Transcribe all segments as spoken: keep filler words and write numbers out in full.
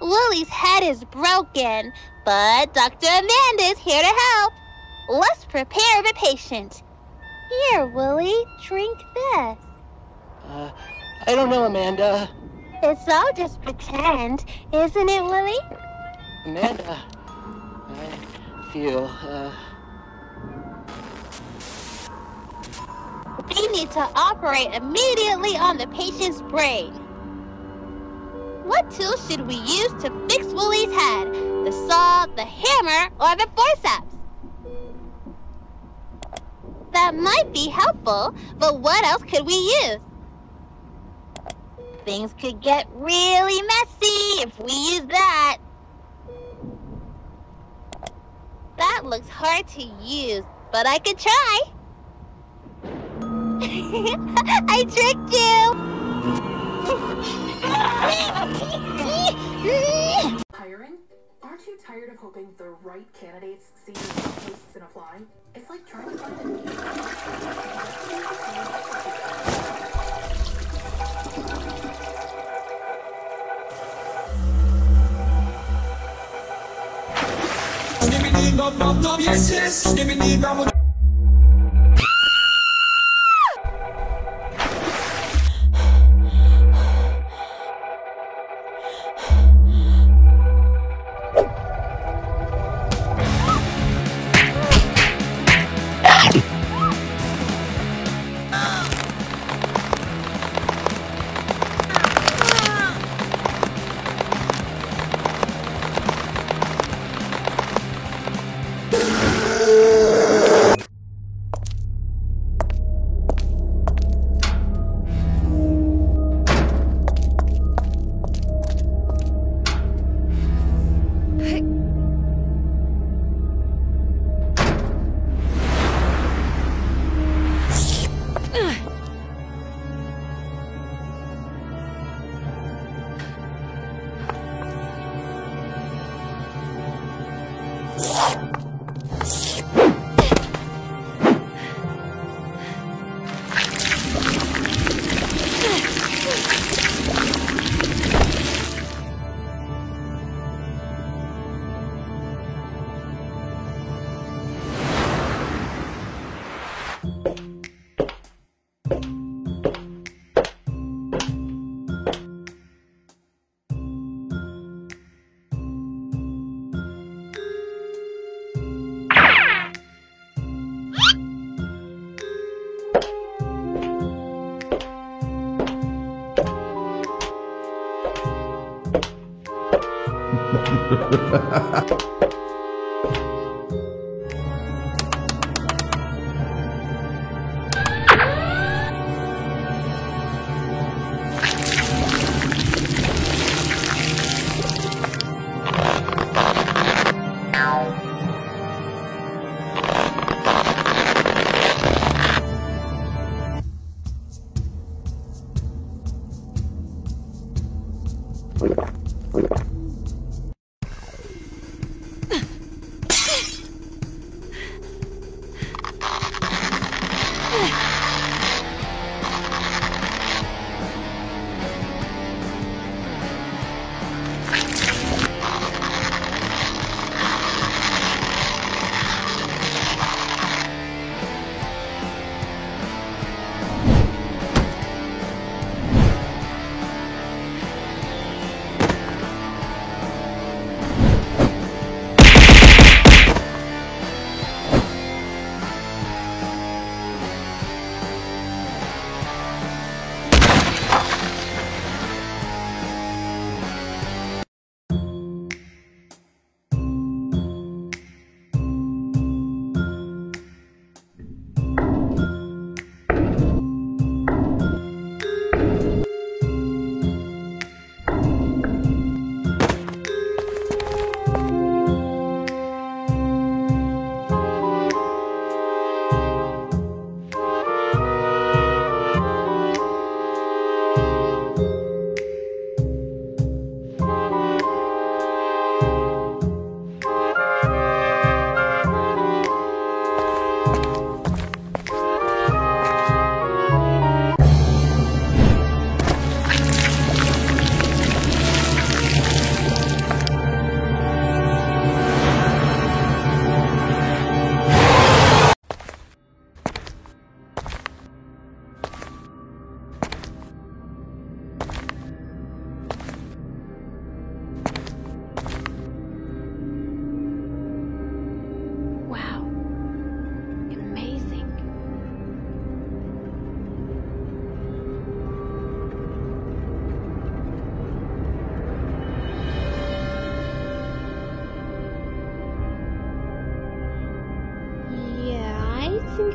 Wooly's head is broken, but Doctor Amanda's here to help. Let's prepare the patient. Here, Wooly, drink this. Uh, I don't know, Amanda. It's all just pretend, isn't it, Wooly? Amanda, I feel, uh... we need to operate immediately on the patient's brain. What tool should we use to fix Wooly's head? The saw, the hammer, or the forceps? That might be helpful, but what else could we use? Things could get really messy if we use that. That looks hard to use, but I could try. I tricked you! Hiring? Aren't you tired of hoping the right candidates see your posts and apply? It's like trying to... Yes, yes. Give me the double.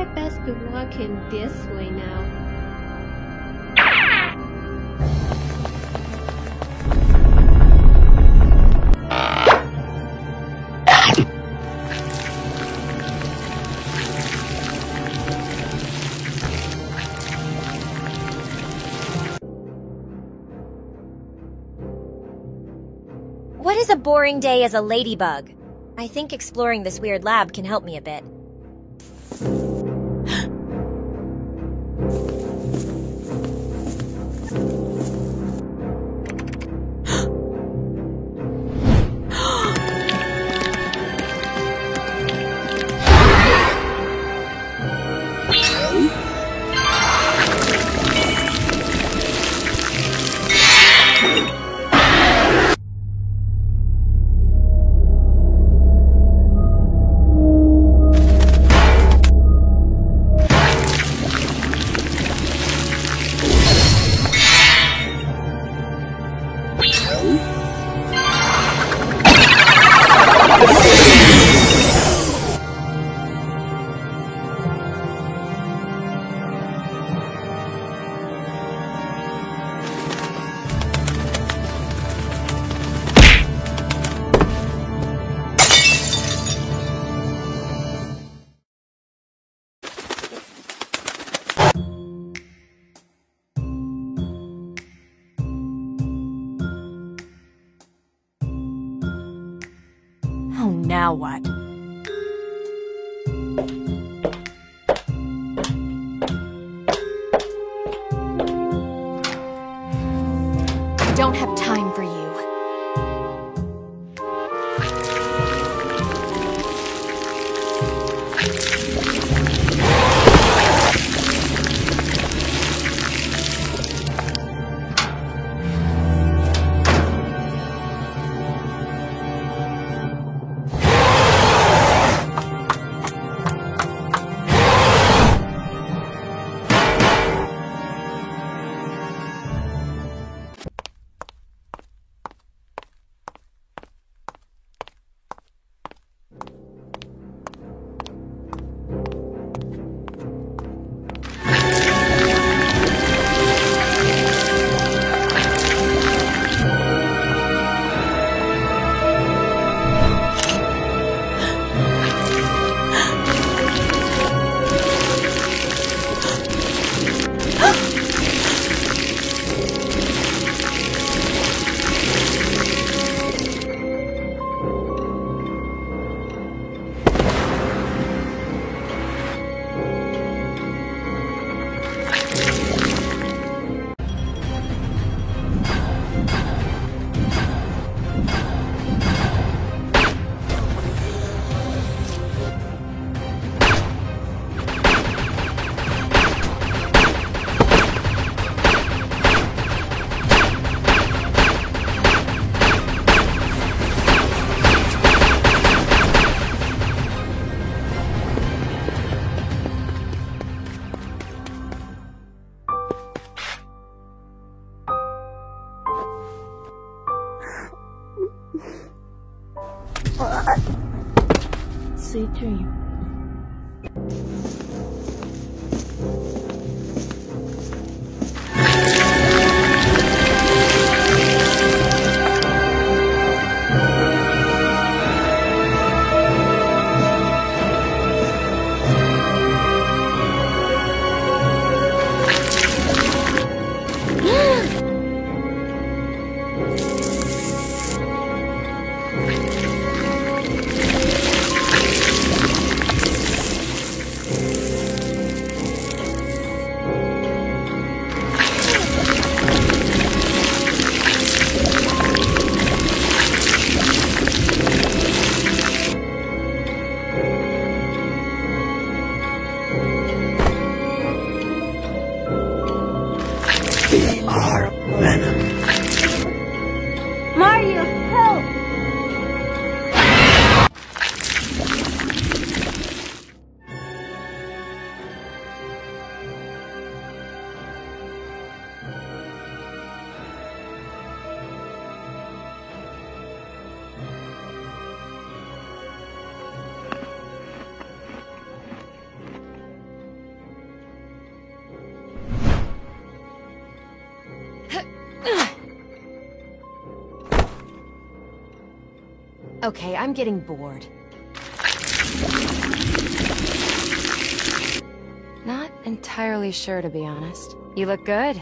I best be walking this way now. What is a boring day as a ladybug? I think exploring this weird lab can help me a bit. Oh, now what? I don't have time for you. Sweet dream. Okay, I'm getting bored. Not entirely sure, to be honest. You look good.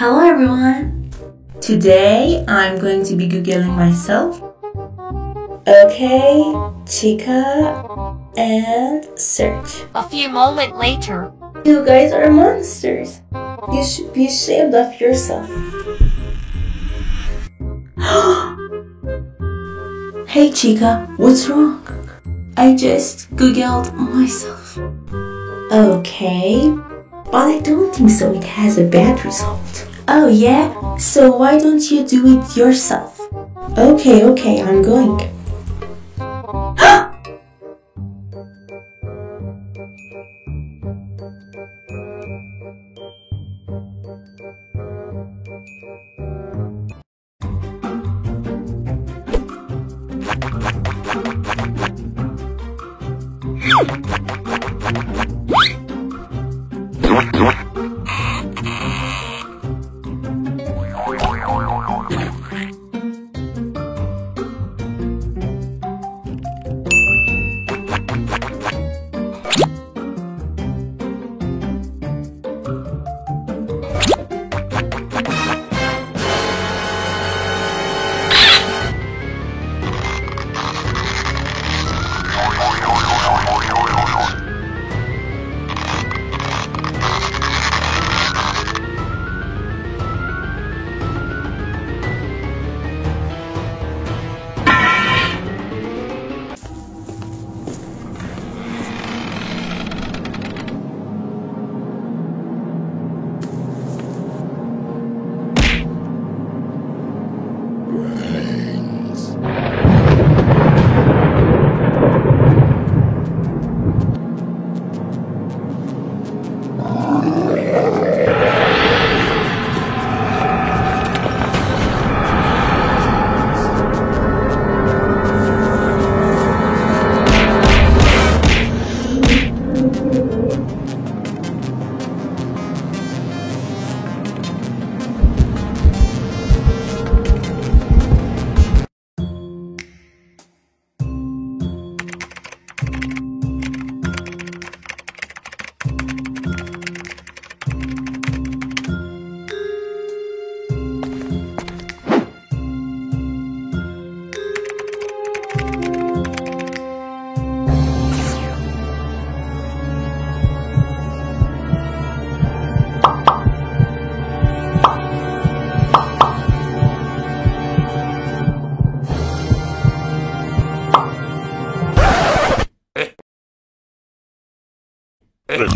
Hello everyone! Today I'm going to be Googling myself. Okay, Chica, and search. A few moments later. You guys are monsters. You should be ashamed of yourself. Hey Chica, what's wrong? I just Googled myself. Okay, but I don't think so it has a bad result. Oh yeah? So why don't you do it yourself? Okay, okay, I'm going.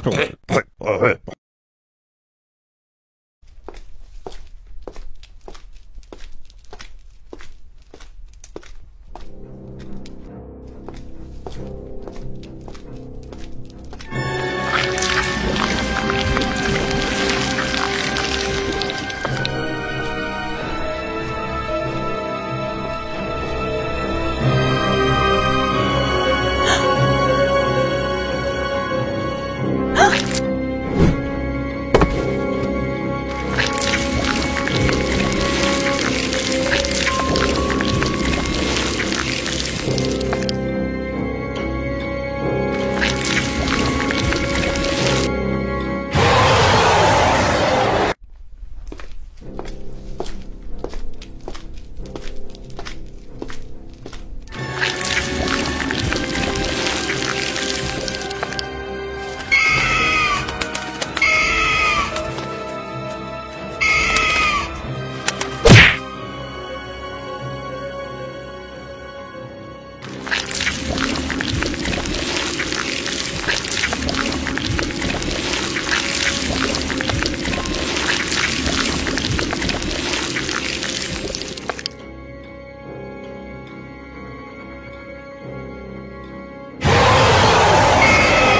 Cool.